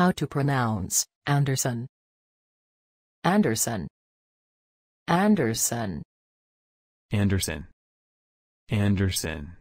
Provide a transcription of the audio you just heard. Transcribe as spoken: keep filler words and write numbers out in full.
How to pronounce Anderson. Anderson. Anderson. Anderson. Anderson.